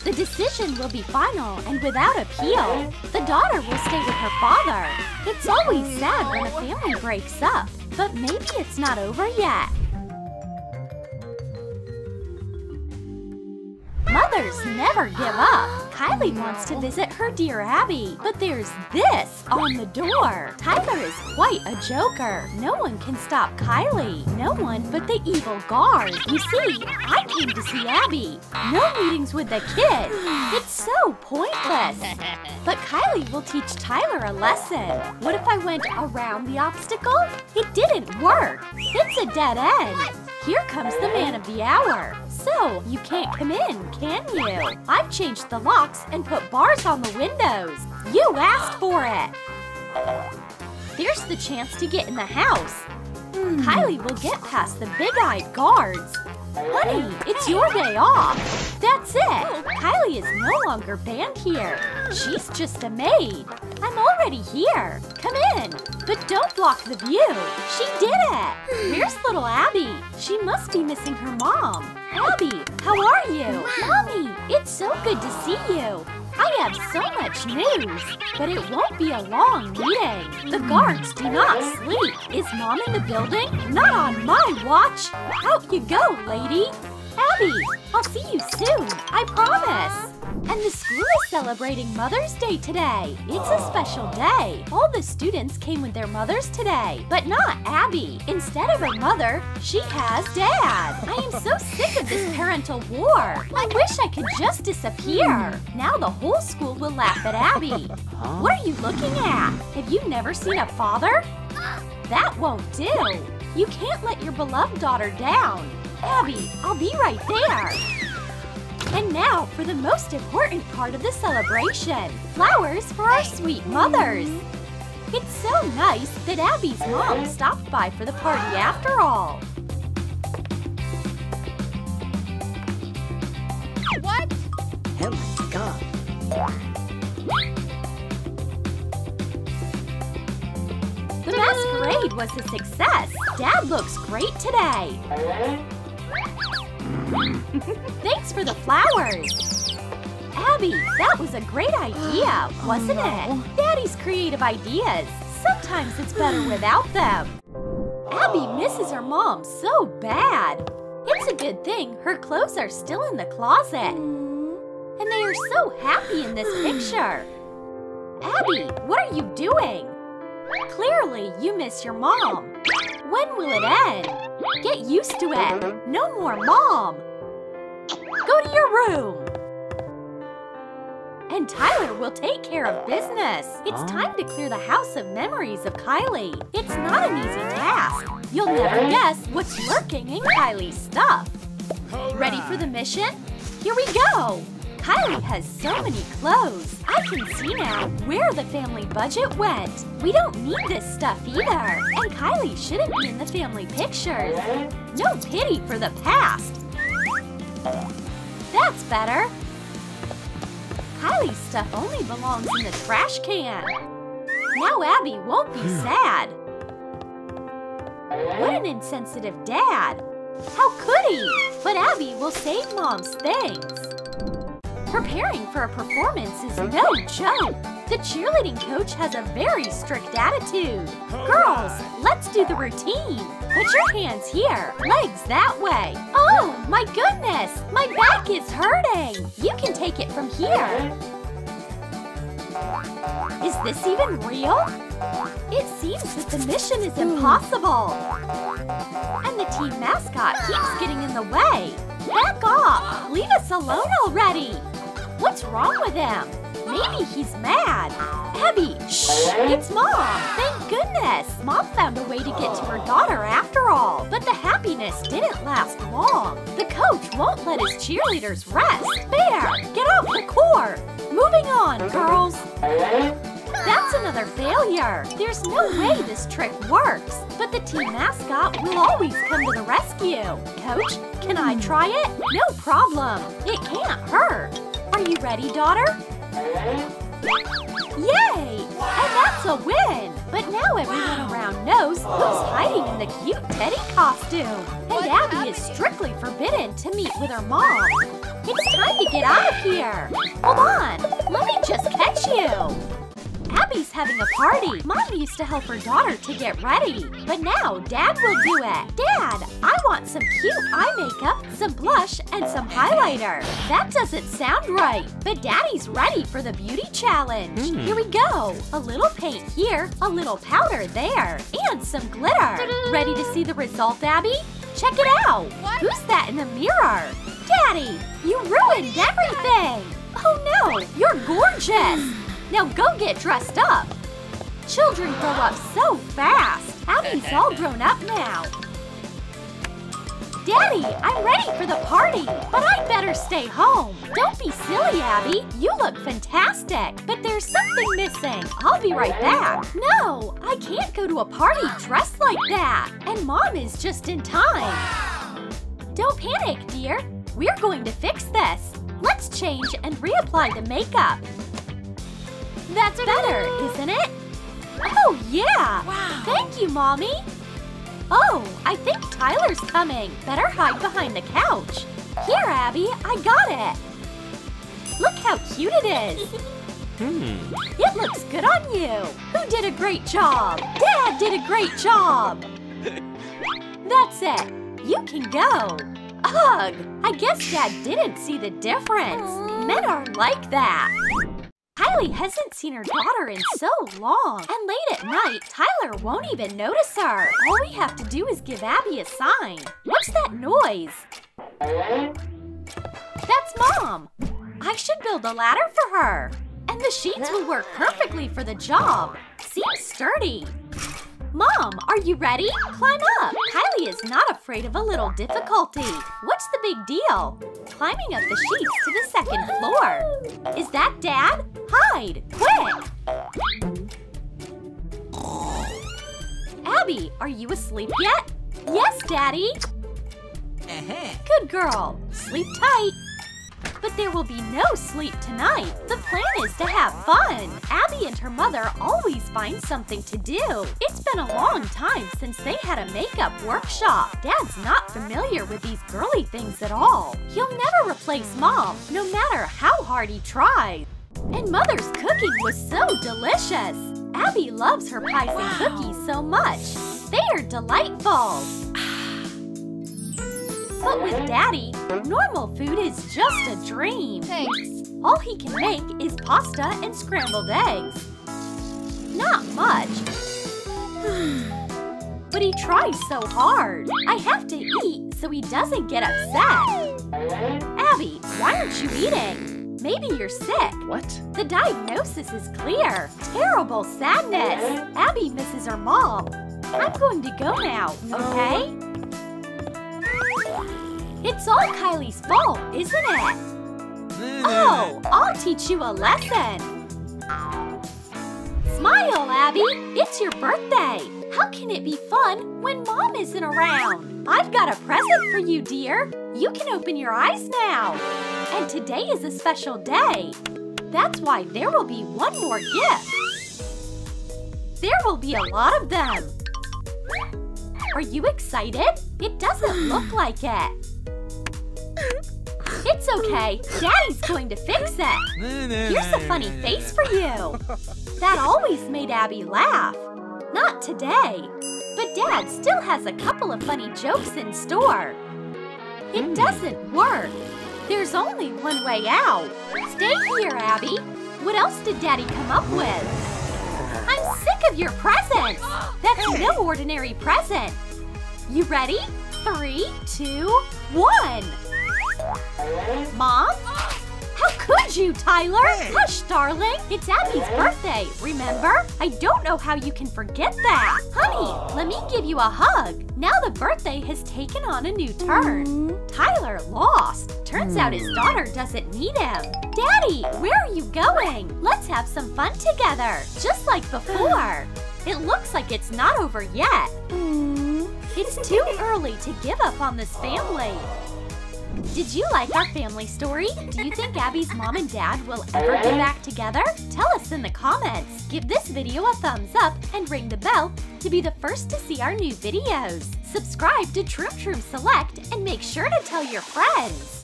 The decision will be final and without appeal. The daughter will stay with her father. It's always sad when a family breaks up, but maybe it's not over yet. Mothers never give up. Kylie wants to visit her dear Abby, but there's this on the door. Tyler is quite a joker. No one can stop Kylie. No one but the evil guard. You see, I came to see Abby. No meetings with the kid. It's so pointless. But Kylie will teach Tyler a lesson. What if I went around the obstacle? It didn't work. It's a dead end. Here comes the man of the hour. So, you can't come in, can you? I've changed the locks and put bars on the windows. You asked for it. There's the chance to get in the house. Kylie will get past the big-eyed guards. Honey, it's your day off. That's it. Kylie is no longer banned here. She's just a maid. I'm already here. Come in. But don't block the view. She did it. Where's little Abby? She must be missing her mom. Abby, how are you? Mommy, it's so good to see you. I have so much news, but it won't be a long meeting. The guards do not sleep. Is Mom in the building? Not on my watch. Out you go, lady. Abby, I'll see you soon. I promise. And the school is celebrating Mother's Day today. It's a special day. All the students came with their mothers today, but not Abby. Instead of her mother, she has Dad. I am so sick of this parental war. I wish I could just disappear. Now the whole school will laugh at Abby. What are you looking at? Have you never seen a father? That won't do. You can't let your beloved daughter down. Abby, I'll be right there. And now for the most important part of the celebration, flowers for our sweet mothers. It's so nice that Abby's mom stopped by for the party after all. What? Oh my God. The masquerade was a success. Dad looks great today. Thanks for the flowers! Abby, that was a great idea, wasn't it? Daddy's creative ideas. Sometimes it's better without them. Abby misses her mom so bad. It's a good thing her clothes are still in the closet. And they are so happy in this picture. Abby, what are you doing? Clearly, you miss your mom. When will it end? Get used to it. No more mom. Go to your room. And Tyler will take care of business. It's time to clear the house of memories of Kylie. It's not an easy task. You'll never guess what's lurking in Kylie's stuff. Ready for the mission? Here we go. Kylie has so many clothes. I can see now where the family budget went. We don't need this stuff either. And Kylie shouldn't be in the family pictures. No pity for the past. That's better. Kylie's stuff only belongs in the trash can. Now Abby won't be sad. What an insensitive dad. How could he? But Abby will save Mom's things. Preparing for a performance is no joke. The cheerleading coach has a very strict attitude. Girls, let's do the routine. Put your hands here, legs that way. Oh, my goodness, my back is hurting. You can take it from here. Is this even real? It seems that the mission is impossible. And the team mascot keeps getting in the way. Back off! Leave us alone already! What's wrong with him? Maybe he's mad. Abby, shh! It's Mom! Thank goodness! Mom found a way to get to her daughter after all. But the happiness didn't last long. The coach won't let his cheerleaders rest. Bear, get off the court! Moving on, girls! That's another failure. There's no way this trick works. But the team mascot will always come to the rescue. Coach, can I try it? No problem. It can't hurt. Are you ready, daughter? Yay! And that's a win! But now everyone around knows who's hiding in the cute Teddy costume. And Abby is strictly forbidden to meet with her mom. It's time to get out of here! Hold on! Let me just catch you! Abby's having a party. Mom used to help her daughter to get ready. But now, Dad will do it. Dad, I want some cute eye makeup, some blush, and some highlighter. That doesn't sound right. But Daddy's ready for the beauty challenge. Here we go. A little paint here, a little powder there, and some glitter. Ready to see the result, Abby? Check it out. Who's that in the mirror? Daddy, you ruined everything. Oh no, you're gorgeous. Now go get dressed up! Children grow up so fast! Abby's all grown up now! Daddy, I'm ready for the party! But I'd better stay home! Don't be silly, Abby! You look fantastic! But there's something missing! I'll be right back! No! I can't go to a party dressed like that! And Mom is just in time! Don't panic, dear! We're going to fix this! Let's change and reapply the makeup! That's better, isn't it? Oh, yeah! Wow. Thank you, Mommy! Oh, I think Tyler's coming. Better hide behind the couch. Here, Abby, I got it! Look how cute it is! It looks good on you! Who did a great job? Dad did a great job! That's it! You can go! Ugh! I guess Dad didn't see the difference. Men aren't like that. Kylie hasn't seen her daughter in so long. And late at night, Tyler won't even notice her. All we have to do is give Abby a sign. What's that noise? That's Mom. I should build a ladder for her. And the sheets will work perfectly for the job. Seems sturdy. Mom, are you ready? Climb up! Kylie is not afraid of a little difficulty. What's the big deal? Climbing up the sheets to the second floor. Is that Dad? Hide! Quick! Abby, are you asleep yet? Yes, Daddy! Good girl! Sleep tight! But there will be no sleep tonight. The plan is to have fun. Abby and her mother always find something to do. It's been a long time since they had a makeup workshop. Dad's not familiar with these girly things at all. He'll never replace Mom, no matter how hard he tries. And Mother's cooking was so delicious. Abby loves her pies and cookies so much. They are delightful. But with Daddy, normal food is just a dream. Thanks. All he can make is pasta and scrambled eggs. Not much. But he tries so hard. I have to eat so he doesn't get upset. Abby, why aren't you eating? Maybe you're sick. What? The diagnosis is clear. Terrible sadness. Abby misses her mom. I'm going to go now, okay? It's all Kylie's fault, isn't it? Oh, I'll teach you a lesson! Smile, Abby! It's your birthday! How can it be fun when Mom isn't around? I've got a present for you, dear! You can open your eyes now! And today is a special day! That's why there will be one more gift! There will be a lot of them! Are you excited? It doesn't look like it! It's okay. Daddy's going to fix it. Here's a funny face for you. That always made Abby laugh. Not today. But Dad still has a couple of funny jokes in store. It doesn't work. There's only one way out. Stay here, Abby. What else did Daddy come up with? I'm sick of your presents. That's no ordinary present. You ready? 3, 2, 1. Mom? How could you, Tyler? Hush, darling! It's Abby's birthday, remember? I don't know how you can forget that! Honey, let me give you a hug! Now the birthday has taken on a new turn. Tyler lost. Turns out his daughter doesn't need him. Daddy, where are you going? Let's have some fun together, just like before. It looks like it's not over yet. It's too early to give up on this family. Did you like our family story? Do you think Abby's mom and dad will ever get back together? Tell us in the comments! Give this video a thumbs up and ring the bell to be the first to see our new videos. Subscribe to Troom Troom Select and make sure to tell your friends!